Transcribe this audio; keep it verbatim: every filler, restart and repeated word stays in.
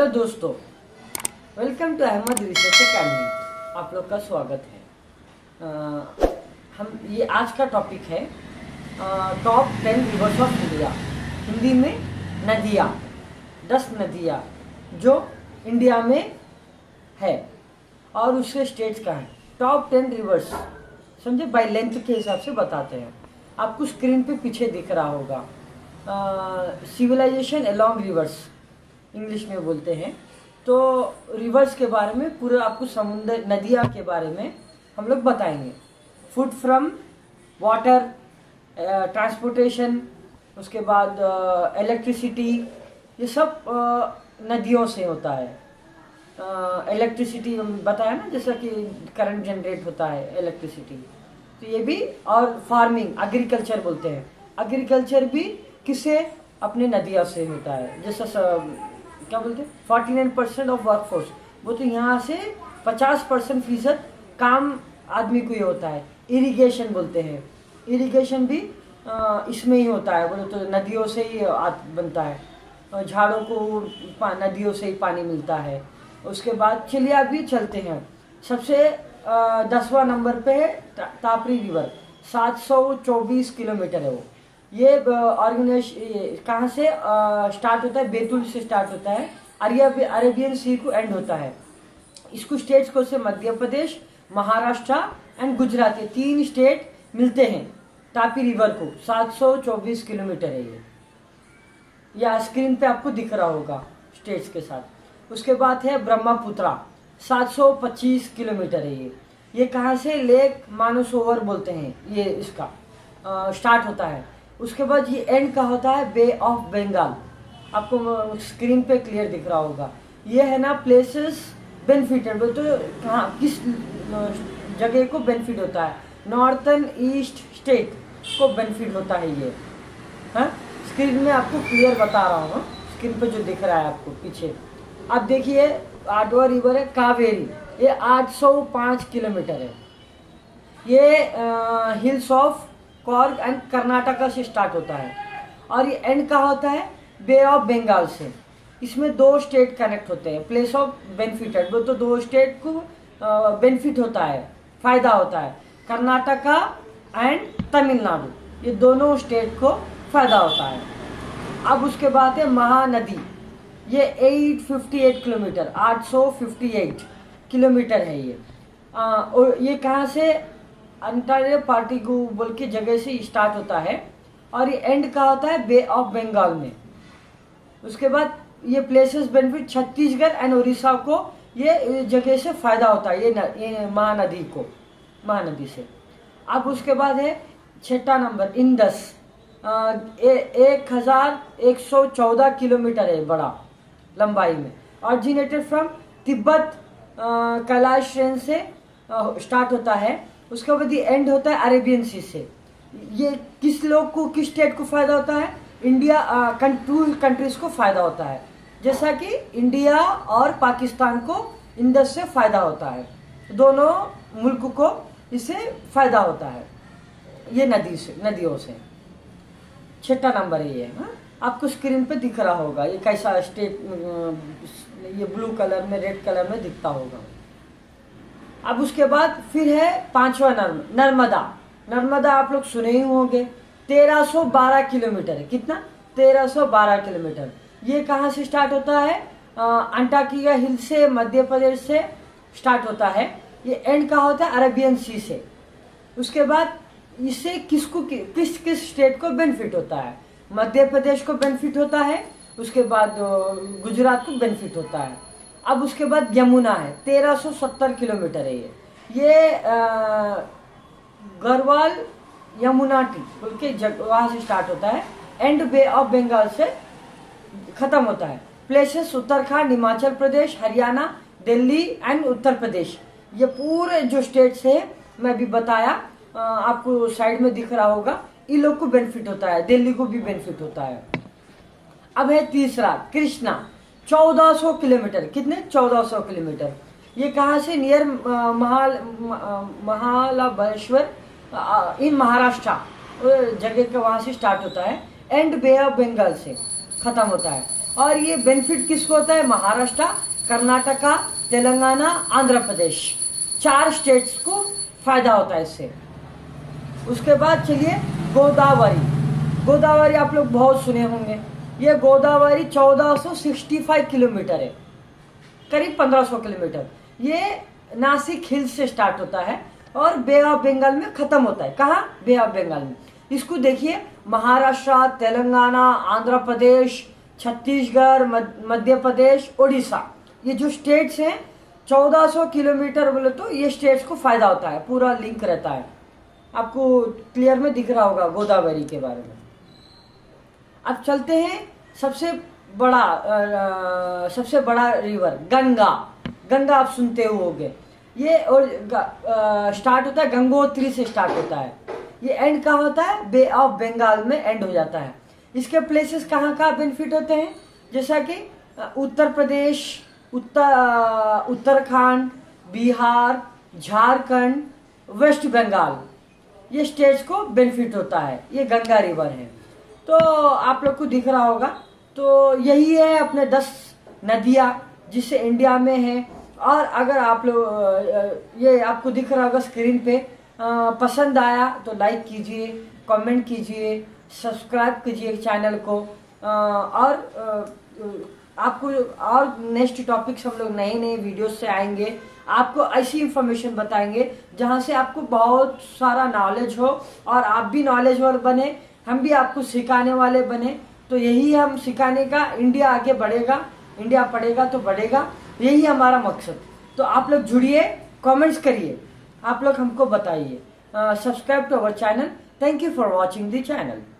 Hello दोस्तों, welcome to Ahmad research academy. आप लोग का स्वागत है। आ, हम ये आज का टॉपिक है top ten rivers of India, Hindi में नदियाँ, दस नदियाँ जो इंडिया में है और उसके स्टेट्स का है। टॉप टेन रिवर्स समझे, बाय लेंथ के हिसाब से बताते हैं। आपको स्क्रीन पे पीछे दिख रहा होगा सिविलाइजेशन अलोंग रिवर्स, इंग्लिश में बोलते हैं। तो रिवर्स के बारे में पूरा आपको, समुंदर नदियाँ के बारे में हम लोग बताएंगे। फूड फ्रॉम वाटर, ट्रांसपोर्टेशन, उसके बाद इलेक्ट्रिसिटी, ये सब uh, नदियों से होता है। इलेक्ट्रिसिटी uh, बताया ना, जैसा कि करंट जनरेट होता है इलेक्ट्रिसिटी, तो ये भी। और फार्मिंग, एग्रीकल्चर बोलते हैं, एग्रीकल्चर भी किसे, अपने नदियों से होता है। जैसा क्या बोलते हैं, forty nine percent of workforce, वो तो यहाँ से पचास परसेंट फीसद काम आदमी को ही होता है। इरिगेशन बोलते हैं, इरिगेशन भी इसमें ही होता है, बोले तो नदियों से ही बनता है। झाड़ों को नदियों से ही पानी मिलता है। उसके बाद चिलिया भी चलते हैं। सबसे दसवां नंबर पे है तापरी रिवर, सात सौ चौबीस किलोमीटर है वो। ये ऑर्गेनाइज कहाँ से स्टार्ट होता है, बेतुल से स्टार्ट होता है, अरेबियन अरेबियन सी को एंड होता है। इसको स्टेट्स को से मध्य प्रदेश, महाराष्ट्र एंड गुजरात, ये तीन स्टेट मिलते हैं तापी रिवर को। सात सौ चौबीस किलोमीटर है ये, या स्क्रीन पे आपको दिख रहा होगा स्टेट्स के साथ। उसके बाद है ब्रह्मपुत्रा, सात सौ पच्चीस किलोमीटर है ये। ये कहाँ से, लेक मानसोवर बोलते हैं, ये इसका स्टार्ट होता है। उसके बाद ये एंड का होता है बे ऑफ बंगाल, आपको स्क्रीन पे क्लियर दिख रहा होगा। ये है ना प्लेसेस बेनिफिटेड, तो कहाँ किस जगह को बेनिफिट होता है, नॉर्थन ईस्ट स्टेट को बेनिफिट होता है ये। हाँ, स्क्रीन में आपको क्लियर बता रहा हूँ, स्क्रीन पे जो दिख रहा है आपको पीछे। आप देखिए आठवां रिवर है कावेरी, ये आठ सौ पाँच किलोमीटर है। ये आ, hills of Coorg and Karnataka से स्टार्ट होता है और ये एंड का होता है बे ऑफ बंगाल से। इसमें दो स्टेट कनेक्ट होते हैं, प्लेस ऑफ बेनिफिटेड, वो तो दो स्टेट को बेनिफिट होता है, फायदा होता है, कर्नाटका एंड तमिलनाडु, ये दोनों स्टेट को फायदा होता है। अब उसके बाद है महानदी, ये आठ सौ अट्ठावन किलोमीटर आठ सौ अट्ठावन किलोमीटर है ये। आ, और ये कहाँ से, अंटार्य पार्टी को बोल के जगह से स्टार्ट होता है और ये एंड का होता है बे ऑफ बंगाल में। उसके बाद ये places benefit, Chhattisgarh and Orissa को ये जगह से फायदा होता है, ये, ये महानदी को, महानदी से। अब उसके बाद है छठा नंबर इंडस, एक हजार एक सौ चौदह किलोमीटर है बड़ा लंबाई में। Originated from Tibet, Kailash range से स्टार्ट होता है। उसके बाद ये एंड होता है अरेबियन सी से। ये किस लोग को, किस स्टेट को फायदा होता है, इंडिया टू कंट्रीज को फायदा होता है, जैसा कि इंडिया और पाकिस्तान को इंडस से फायदा होता है, दोनों मुल्क को इससे फायदा होता है, ये नदी से, नदियों से। छठा नंबर ये है, हा? आपको स्क्रीन पे दिख रहा होगा ये कैसा स्टेट, ये ब्लू कलर में, रेड कलर में दिखता होगा। अब उसके बाद फिर है पांचवा नर्म नर्मदा। नर्मदा आप लोग सुने ही होंगे, तेरह सौ बारह किलोमीटर है। कितना, तेरह सौ बारह किलोमीटर। ये कहाँ से स्टार्ट होता है, अंटाकिया हिल से, मध्य प्रदेश से स्टार्ट होता है। ये एंड का होता है अरेबियन सी से। उसके बाद इससे किसको कि, किस किस स्टेट को बेनिफिट होता है, मध्य प्रदेश को बेनिफिट होता है, उसके बाद गुजरात को बेनिफिट होता है। अब उसके बाद यमुना है, तेरह सौ सत्तर किलोमीटर है ये। ये गढ़वाल यमुना टी बोल के जग वहाँ से स्टार्ट होता है, एंड बे ऑफ बंगाल से ख़त्म होता है। प्लेसेस उत्तराखंड, हिमाचल प्रदेश, हरियाणा, दिल्ली एंड उत्तर प्रदेश, ये पूरे जो स्टेट्स है मैं भी बताया, आ, आपको साइड में दिख रहा होगा, इन लोग को बेनिफिट होता है, दिल्ली को भी बेनिफिट होता है। अब है तीसरा कृष्णा, चौदह सौ किलोमीटर। कितने, चौदह सौ किलोमीटर। ये कहाँ से, नियर महाल महालाबलेश्वर इन महाराष्ट्र जगह का, वहाँ से स्टार्ट होता है, एंड बे ऑफ बंगाल से ख़त्म होता है। और ये बेनिफिट किसको होता है? महाराष्ट्र, कर्नाटका, तेलंगाना, आंध्र प्रदेश, चार स्टेट्स को फायदा होता है इससे। उसके बाद चलिए गोदावरी। गोदावरी आप लोग बहुत सुने होंगे। ये गोदावरी चौदह सौ पैंसठ किलोमीटर है, करीब पंद्रह सौ किलोमीटर। ये नासिक हिल से स्टार्ट होता है और बे ऑफ बंगाल में खत्म होता है। कहाँ? बे ऑफ बंगाल में। इसको देखिए महाराष्ट्र, तेलंगाना, आंध्र प्रदेश, छत्तीसगढ़, मध्य प्रदेश, ओडिशा, ये जो स्टेट्स हैं चौदह सौ किलोमीटर बोले तो ये स्टेट्स को फायदा होता है, पूरा लिंक रहता है। आपको क्लियर में दिख रहा होगा गोदावरी के बारे में। अब चलते हैं सबसे बड़ा आ, सबसे बड़ा रिवर गंगा। गंगा आप सुनते होंगे। ये और स्टार्ट होता है गंगोत्री से स्टार्ट होता है। ये एंड कहाँ होता है? बे ऑफ बंगाल में एंड हो जाता है। इसके प्लेसेस कहाँ कहाँ बेनिफिट होते हैं? जैसा कि उत्तर प्रदेश, उत्तर उत्तराखंड, बिहार, झारखंड, वेस्ट बंगाल, ये स्टेट्स को बेनिफिट होता है। ये गंगा रिवर है, तो आप लोग को दिख रहा होगा। तो यही है अपने दस नदियाँ जिससे इंडिया में है। और अगर आप लोग, ये आपको दिख रहा होगा स्क्रीन पे, आ, पसंद आया तो लाइक कीजिए, कमेंट कीजिए, सब्सक्राइब कीजिए चैनल को। आ, और आ, आपको और नेक्स्ट टॉपिक्स हम लोग नए नए वीडियोस से आएंगे, आपको ऐसी इन्फॉर्मेशन बताएंगे जहाँ से आपको बहुत सारा नॉलेज हो और आप भी नॉलेज वाले बने, हम भी आपको सिखाने वाले बने। तो यही हम सिखाने का, इंडिया आगे बढ़ेगा, इंडिया पढ़ेगा तो बढ़ेगा, यही हमारा मकसद। तो आप लोग जुड़िए, कमेंट्स करिए, आप लोग हमको बताइए। Subscribe to our channel. Thank you for watching the channel.